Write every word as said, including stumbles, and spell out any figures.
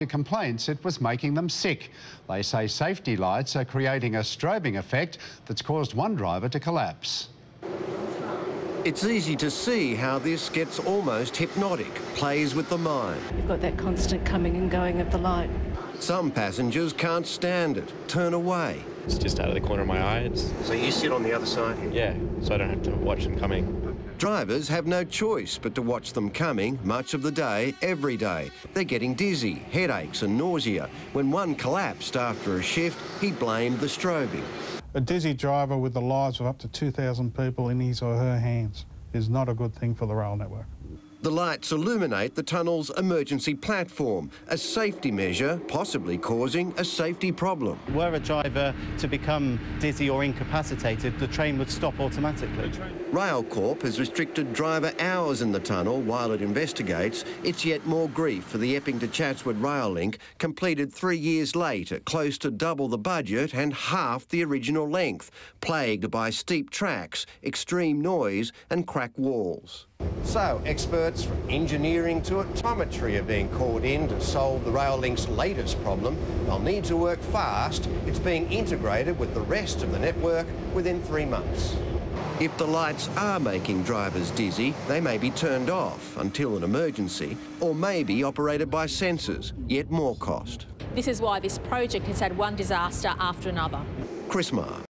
The complaints it was making them sick. They say safety lights are creating a strobing effect that's caused one driver to collapse. It's easy to see how this gets almost hypnotic, plays with the mind. You've got that constant coming and going of the light. Some passengers can't stand it, turn away. It's just out of the corner of my eye. It's... So you sit on the other side here? Yeah, so I don't have to watch them coming. Drivers have no choice but to watch them coming much of the day, every day. They're getting dizzy, headaches and nausea. When one collapsed after a shift, he blamed the strobing. A dizzy driver with the lives of up to two thousand people in his or her hands is not a good thing for the rail network. The lights illuminate the tunnel's emergency platform, a safety measure possibly causing a safety problem. Were a driver to become dizzy or incapacitated, the train would stop automatically. Rail Corp has restricted driver hours in the tunnel while it investigates. It's yet more grief for the Epping to Chatswood Rail Link, completed three years late at close to double the budget and half the original length, plagued by steep tracks, extreme noise and crack walls. So, experts from engineering to optometry are being called in to solve the rail link's latest problem. They'll need to work fast. It's being integrated with the rest of the network within three months. If the lights are making drivers dizzy, they may be turned off until an emergency, or may be operated by sensors, yet more cost. This is why this project has had one disaster after another. Chris Maher.